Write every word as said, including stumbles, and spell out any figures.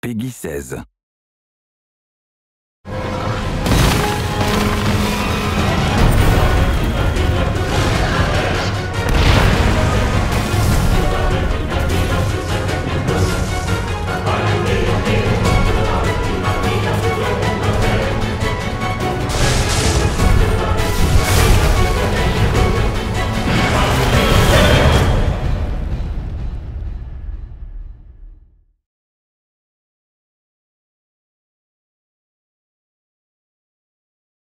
Peggy seize.